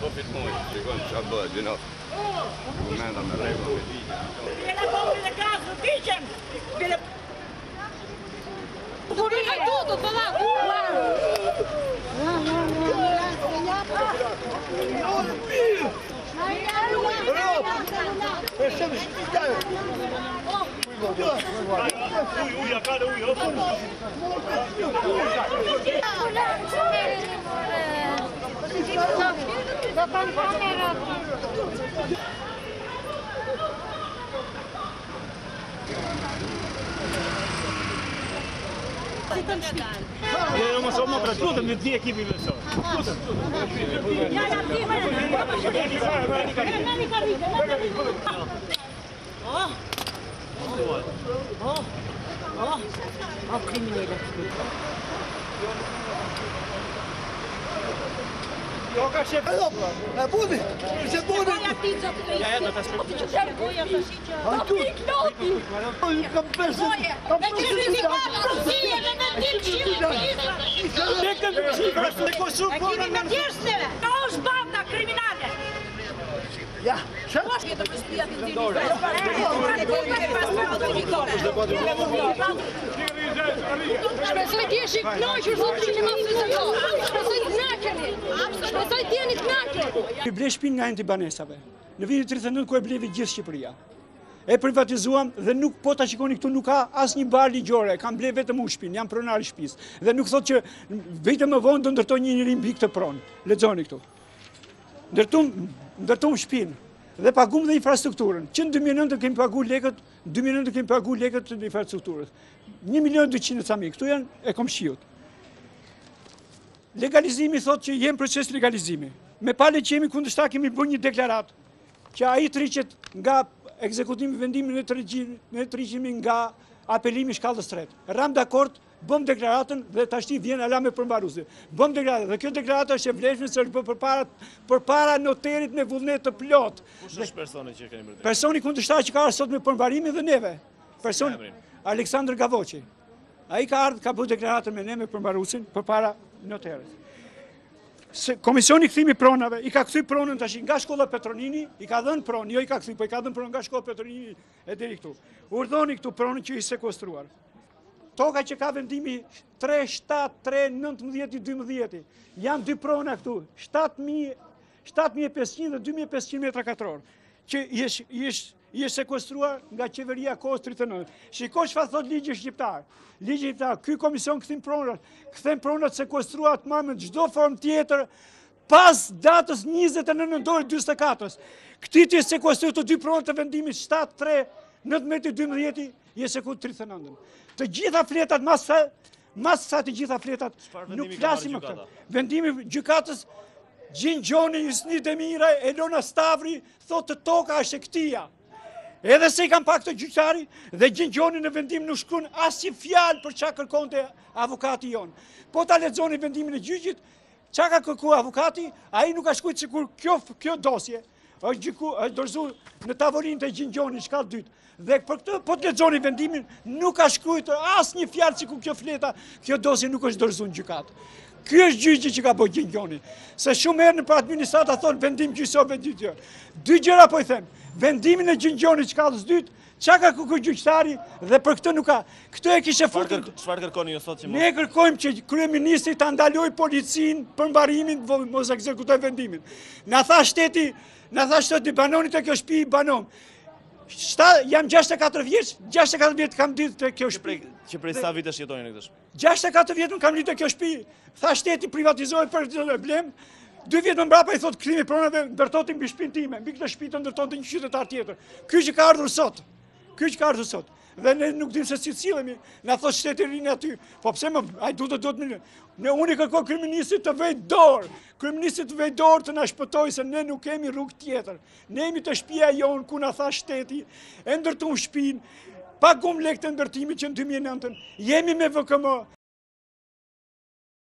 po filmoj, shikojmë çfarë bëhet, gjino. Momenta me rregull, me ligj. Kena bombën e gaz, nuk diqem. Kurrë ka tutut, valla. I ble shpin nga antibanesave. Në vitin 39 ku e bleve gjithë Shqipëria. E privatizuam dhe nuk po ta shikoni këtu nuk ka asnjë bar ligjore, kanë ble vetëm unë shpin, jam pronar i shtëpisë. Dhe nuk thotë që vetëm më vonë do ndërtoj një njeri mbi këtë pronë. Lexoni këtu. Ndërtuam shtëpinë dhe paguam dhe infrastrukturën. Që në 2009 kemi paguar lekët, 2009 kemi paguar lekët të infrastrukturës. 1.200.000 sami, këtu janë e komshiut. Legalizimi thotë që jemi proces legalizimi. Me pale që jemi kundështa kemi bërë një deklarat që a i të riqet nga ekzekutimi vendimin e të riqimi nga apelimi shkallës tretë. Ram dakord, bëm deklaratën dhe tashti vjen alame përmbaruse. Bëm deklaratën dhe kjo deklaratë është e vleshme së për para noterit me vullnet të plot. Kush është personi që keni bërë? Personi kundështa që ka arë sot me përmbarimi dhe neve. Personi, Aleksandër Gavoci. A i ka ardhë, ka bërë deklaratën me ne me përmbarusin për para noterit. Komisioni i Kthimit të Pronave i ka kthyr pronën tash nga shkolla Petro Nini, i ka dhënë pronë, jo i ka kthyr, po i ka dhënë pronë nga shkolla Petro Nini e deri këtu. Urdhoni këtu pronën që i sekuestruar. Toka që ka vendimi 3, 7, 3, 19, 12, janë dy prona këtu, 7.500 dhe 2.500 metra katror, që i sekuestruar nga qeveria kohës 39. Shikoj çfarë thot ligji shqiptar. Ligji shqiptar, ky komision kthen pronat sekuestruar të marrë në çdo formë tjetër pas datës 29 nëntorit 44-s. Këti të sekuestruar të dy pronat të vendimit 7-3-19-12 i sekuestruar 39-ën. Të gjitha fletat mas sa të gjitha fletat nuk flasim më këtë. Vendimi gjykatës Gjin Gjoni, Hysni Demiraj, Elona Stavri thotë të toka është e këtia. Edhe se i kam pak të gjyqtari dhe Gjin Gjoni në vendim nuk shkruan asnjë fjalë për çka kërkonte avokati jon. Po ta lexoni vendimin e gjyqit, çka ka kërkuar avokati, ai nuk ka shkruar sikur kjo dosje është dorëzuar në tavolinë të Gjin Gjonit shkallë dytë. Dhe për këtë po të lexoni vendimin, nuk ka shkruar asnjë fjalë sikur kjo fleta, kjo dosje nuk është dorëzuar në gjykatë. Ky është gjyqi që ka bërë Gjin Gjoni. Se shumë herë në për administrata thonë vendim gjyqësor vendim tjetër. Dy gjëra po i them. Vendimin e Gjin Gjonit shkallës dytë, çka ka kërkuar gjyqtari dhe për këtë nuk ka. Këtë e kishte futur. Çfarë kërkoni ju sot? Ne kërkojmë që kryeministri ta ndalojë policinë për mbarimin, mos ekzekutojë vendimin. Na tha shteti banoni te kjo shtëpi banon. Jam 64 vjeç, 64 vjet kam ditë te kjo shtëpi. Që prej sa vitesh jetoni në këtë shtëpi? 64 vjet nuk kam ditë te kjo shtëpi. Tha shteti privatizoi për çdo problem. 2 vjet më mbrapa i thotë Kthimi i Pronave ndërtoti mbi shtëpinë time, mbi këtë shtëpi ndërtonte një qytetar tjetër. Ky që ka ardhur sot. Dhe ne nuk dim se si cilemi, na thot shteti rinë aty. Po pse më ai duhet më. Ne unë kërkoj kryeministit të vëj dorë. Kryeministi të vëj dorë të na shpëtojë se ne nuk kemi rrugë tjetër. Ne jemi te shtëpia jon ku na tha shteti, e ndërtuam shtëpinë, paguam lekët e ndërtimit që në 2009-ën. Jemi me VKM,